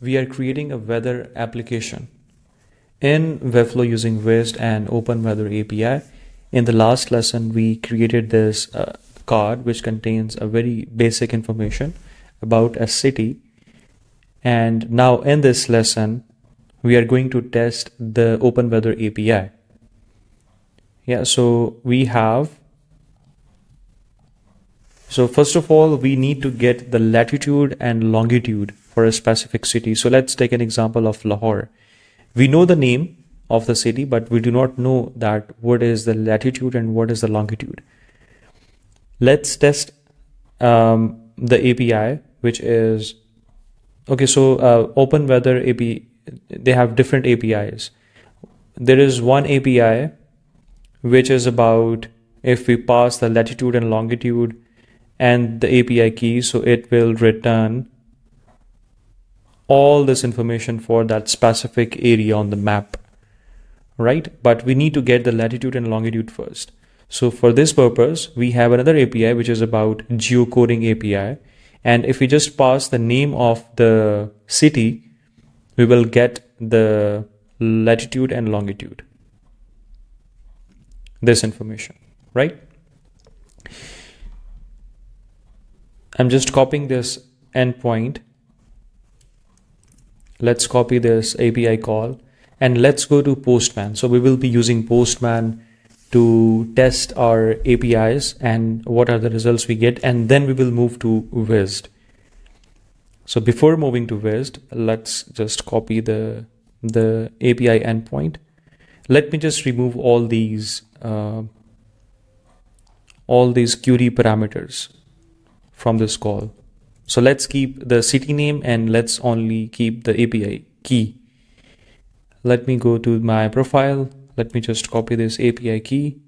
we are creating a weather application in Webflow using WIST and OpenWeather API. In the last lesson, we created this card which contains a very basic information about a city. And now in this lesson, we are going to test the OpenWeather API. Yeah, so we have, so first of all, we need to get the latitude and longitude for a specific city. So let's take an example of Lahore. We know the name of the city, but we do not know that what is the latitude and what is the longitude. Let's test the API, which is okay. So OpenWeather API, they have different APIs. There is one API which is about if we pass the latitude and longitude and the API key, so it will return all this information for that specific area on the map, right? But we need to get the latitude and longitude first. So for this purpose, we have another API which is about geocoding API, and if we just pass the name of the city, we will get the latitude and longitude, this information, right? I'm just copying this endpoint. Let's copy this API call and let's go to Postman. So we will be using Postman to test our APIs and what are the results we get, and then we will move to WISD. So before moving to WISD, let's just copy the API endpoint. Let me just remove all these query parameters from this call. So let's keep the city name and let's only keep the API key. Let me go to my profile. Let me just copy this API key.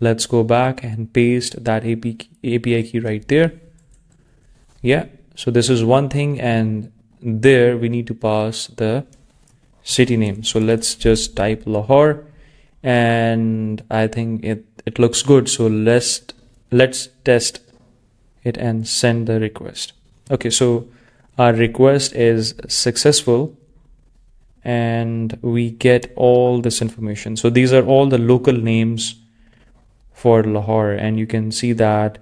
Let's go back and paste that API key right there. Yeah. So this is one thing, and there we need to pass the city name. So let's just type Lahore, and I think it looks good. So let's test it and send the request. Okay, so our request is successful and we get all this information. So these are all the local names for Lahore, and you can see that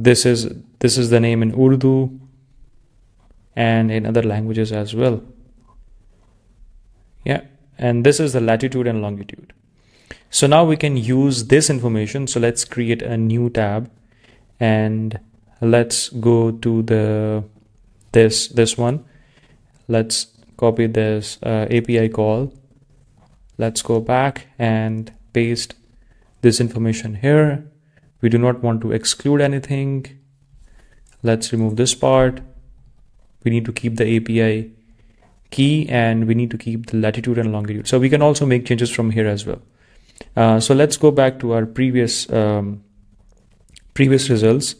this is the name in Urdu and in other languages as well. Yeah, and this is the latitude and longitude. So now we can use this information. So let's create a new tab and let's go to this one. Let's copy this API call. Let's go back and paste this information here. We do not want to exclude anything. Let's remove this part. We need to keep the API key and we need to keep the latitude and longitude. So we can also make changes from here as well. So let's go back to our previous results.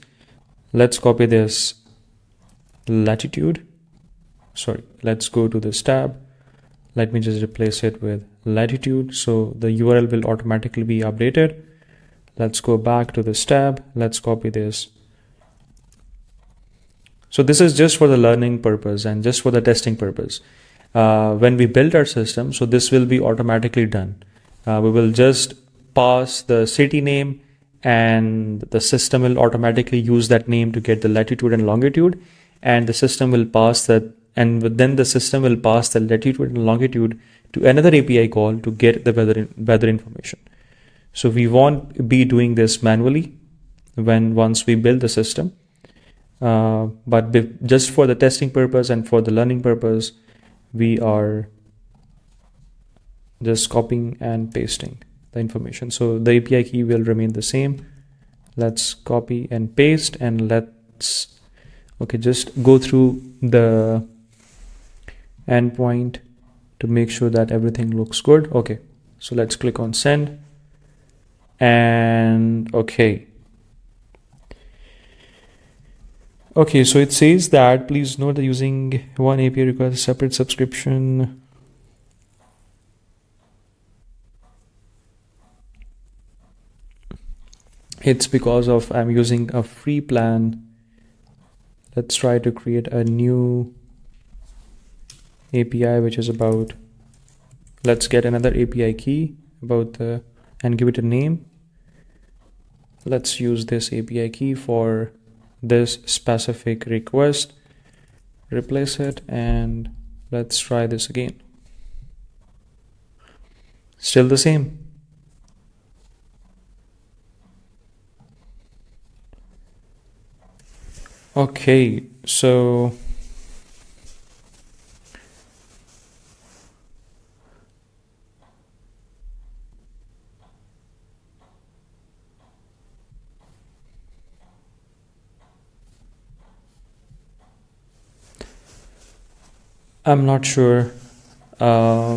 Let's copy this latitude. Sorry, let's go to this tab. Let me just replace it with latitude. So the URL will automatically be updated. Let's go back to this tab. Let's copy this. So this is just for the learning purpose and just for the testing purpose. When we build our system, so this will be automatically done. We will just pass the city name and the system will automatically use that name to get the latitude and longitude, and the system will pass that, and then the system will pass the latitude and longitude to another API call to get the weather information. So we won't be doing this manually once we build the system, but just for the testing purpose and for the learning purpose, we are just copying and pasting the information. So the API key will remain the same. Let's copy and paste, and okay, just go through the endpoint to make sure that everything looks good. Okay, so let's click on send, and okay, so it says that please note that using one API requires a separate subscription. It's because I'm using a free plan Let's try to create a new API, which is about, let's get another API key about the, and give it a name. Let's use this API key for this specific request, replace it, and let's try this again. Still the same. Okay, so I'm not sure. I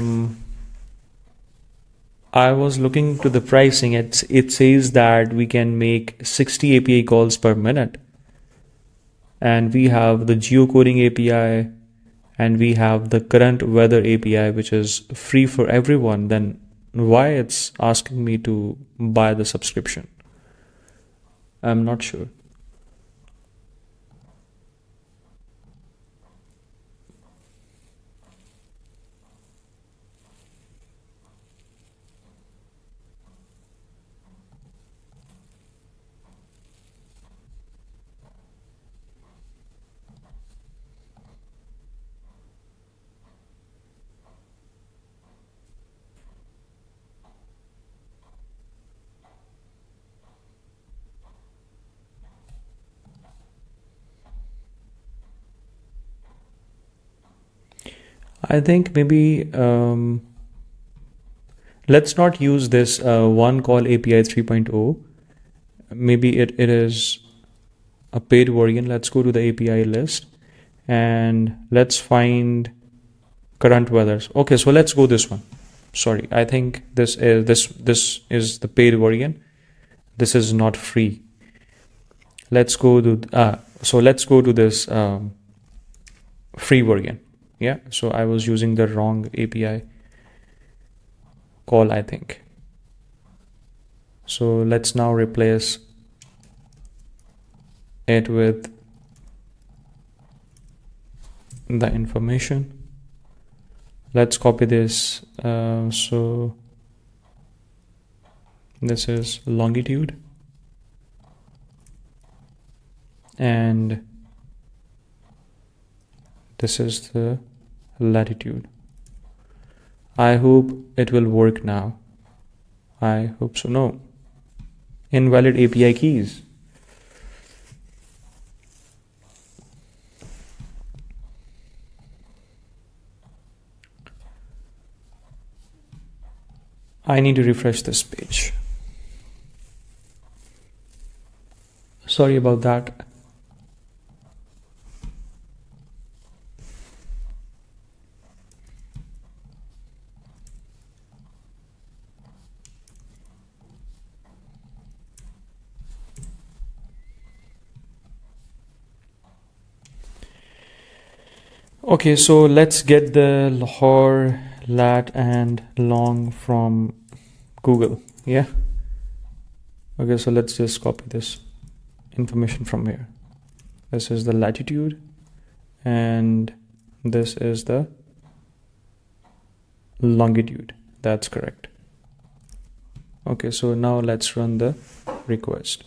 was looking to the pricing. It says that we can make 60 API calls per minute. And we have the geocoding API, and we have the current weather API, which is free for everyone. Then why it's asking me to buy the subscription? I'm not sure. I think maybe let's not use this one call API 3.0. Maybe it is a paid version. Let's go to the API list and let's find current weathers. Okay, so let's go this one. Sorry, I think this is the paid version. This is not free. Let's go to this free version. Yeah, so I was using the wrong API call, I think. So let's now replace it with the information. Let's copy this. So this is longitude and this is the latitude. I hope it will work now. I hope so. No. Invalid API keys. I need to refresh this page. Sorry about that. Okay, so let's get the Lahore, lat, and long from Google, yeah? Okay, so let's just copy this information from here. This is the latitude, and this is the longitude. That's correct. Okay, so now let's run the request.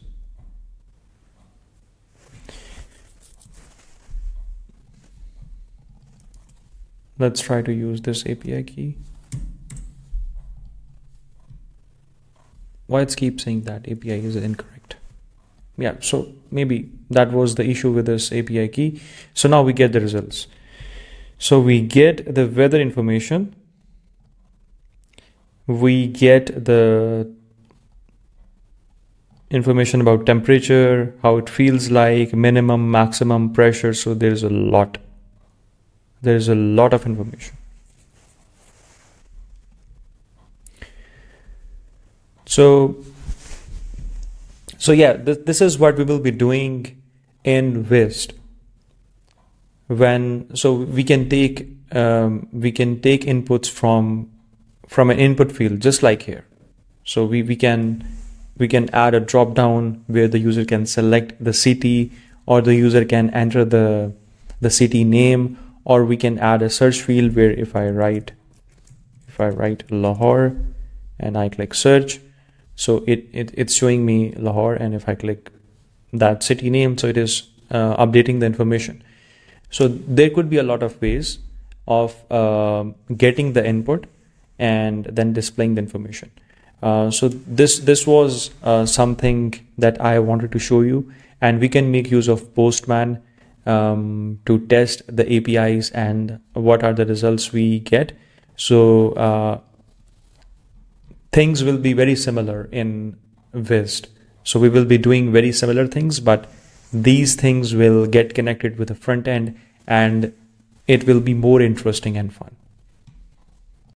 Let's try to use this API key. Why it keeps saying that API is incorrect? Yeah, so maybe that was the issue with this API key. So now we get the results. So we get the weather information. We get the information about temperature, how it feels like, minimum, maximum pressure. So there's a lot. There is a lot of information. So yeah, this is what we will be doing in WIST. So we can take inputs from an input field, just like here. So we can add a drop down where the user can select the city or the user can enter the city name, or we can add a search field where if I write Lahore and I click search, so it's showing me Lahore, and if I click that city name, so it is updating the information. So there could be a lot of ways of getting the input and then displaying the information. So this was something that I wanted to show you, and we can make use of Postman to test the APIs and what are the results we get. So things will be very similar in WIST. So we will be doing very similar things, but these things will get connected with the front end, and it will be more interesting and fun.